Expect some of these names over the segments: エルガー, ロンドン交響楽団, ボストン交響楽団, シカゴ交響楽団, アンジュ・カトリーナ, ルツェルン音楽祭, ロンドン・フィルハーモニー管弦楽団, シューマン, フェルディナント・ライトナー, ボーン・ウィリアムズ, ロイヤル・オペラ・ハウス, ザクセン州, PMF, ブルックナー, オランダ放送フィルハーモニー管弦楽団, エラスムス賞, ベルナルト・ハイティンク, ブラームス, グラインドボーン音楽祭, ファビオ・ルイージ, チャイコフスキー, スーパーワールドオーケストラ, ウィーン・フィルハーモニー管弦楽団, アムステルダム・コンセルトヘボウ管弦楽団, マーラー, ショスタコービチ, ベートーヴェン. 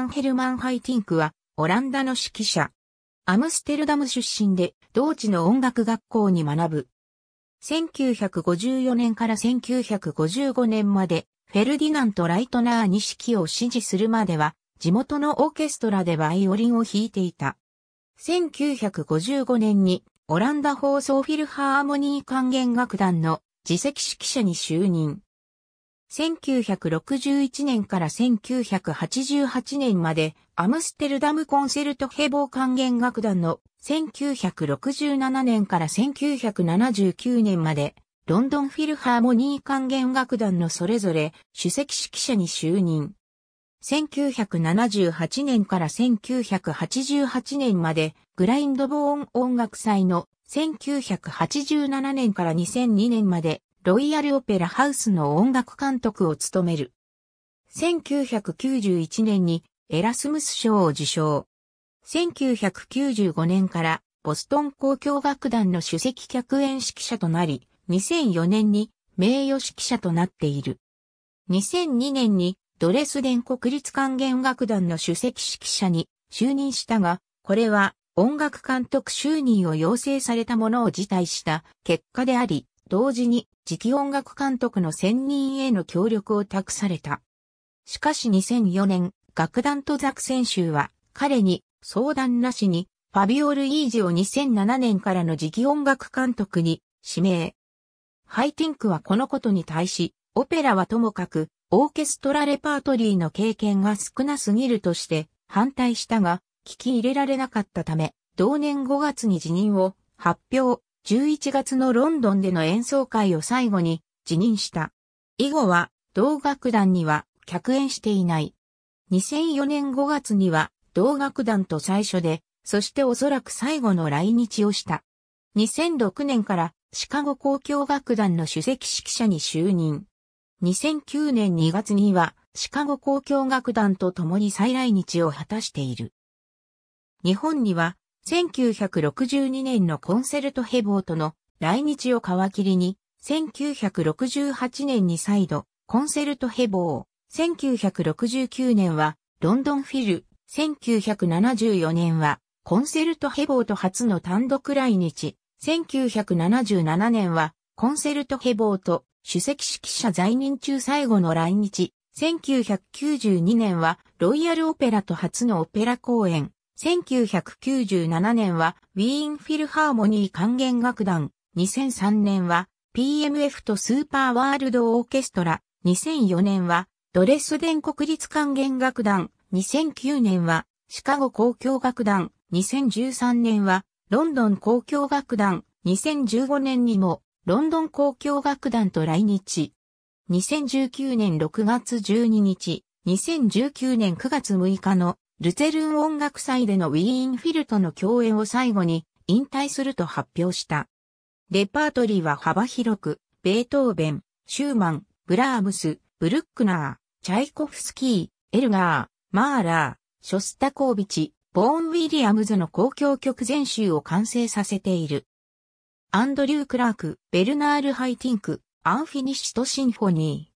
ンヘルマン・ハイティンクは、オランダの指揮者。アムステルダム出身で、同地の音楽学校に学ぶ。1954年から1955年まで、フェルディナント・ライトナーに指揮を師事するまでは、地元のオーケストラでバイオリンを弾いていた。1955年に、オランダ放送フィルハーモニー管弦楽団の次席指揮者に就任。1961年から1988年までアムステルダムコンセルトヘボー管弦楽団の1967年から1979年までロンドンフィルハーモニー管弦楽団のそれぞれ首席指揮者に就任。1978年から1988年までグラインドボーン音楽祭の1987年から2002年までロイヤルオペラハウスの音楽監督を務める。1991年にエラスムス賞を受賞。1995年からボストン交響楽団の首席客演指揮者となり、2004年に名誉指揮者となっている。2002年にドレスデン国立管弦楽団の首席指揮者に就任したが、これは音楽監督就任を要請されたものを辞退した結果であり、同時に次期音楽監督の選任への協力を託された。しかし2004年、楽団とザクセン州は彼に相談なしにファビオ・ルイージを2007年からの次期音楽監督に指名。ハイティンクはこのことに対し、オペラはともかくオーケストラレパートリーの経験が少なすぎるとして反対したが、聞き入れられなかったため、同年5月に辞任を発表。11月のロンドンでの演奏会を最後に辞任した。以後は同楽団には客演していない。2004年5月には同楽団と最初で、そしておそらく最後の来日をした。2006年からシカゴ交響楽団の首席指揮者に就任。2009年2月にはシカゴ交響楽団と共に再来日を果たしている。日本には1962年のコンセルトヘボーとの来日を皮切りに、1968年に再度、コンセルトヘボー、1969年はロンドンフィル、1974年はコンセルトヘボーと初の単独来日、1977年はコンセルトヘボーと首席指揮者在任中最後の来日、1992年はロイヤルオペラと初のオペラ公演、1997年はウィーンフィルハーモニー管弦楽団、2003年は PMF とスーパーワールドオーケストラ、2004年はドレスデン国立管弦楽団、2009年はシカゴ交響楽団、2013年はロンドン交響楽団、2015年にもロンドン交響楽団と来日。2019年6月12日、2019年9月6日のルツェルン音楽祭でのウィーンフィルとの共演を最後に引退すると発表した。レパートリーは幅広く、ベートーベン、シューマン、ブラームス、ブルックナー、チャイコフスキー、エルガー、マーラー、ショスタコービチ、ボーン・ウィリアムズの交響曲全集を完成させている。アンドリュー・クラーク、ベルナール・ハイティンク、アンフィニッシド・シンフォニー。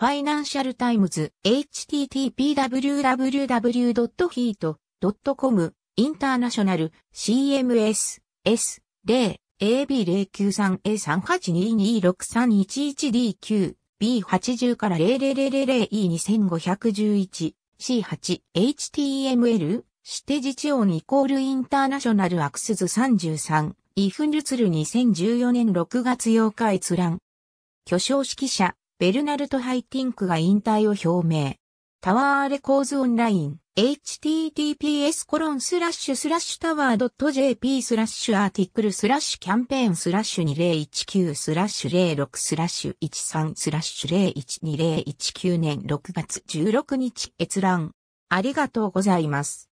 ファイナンシャルタイムズ、http://www.heat.com、インターナショナル、CMS、S0、AB093A38226311D9、B80 から 0000E2511、C8、HTML、指定自治音=インターナショナルアクスズ33、イフンルツル2014年6月8日閲覧。巨匠指揮者。ベルナルト・ハイティンクが引退を表明。タワーレコーズオンライン、https://tower.jp/article/campaign/2019/06/13/012019 年6月16日閲覧。ありがとうございます。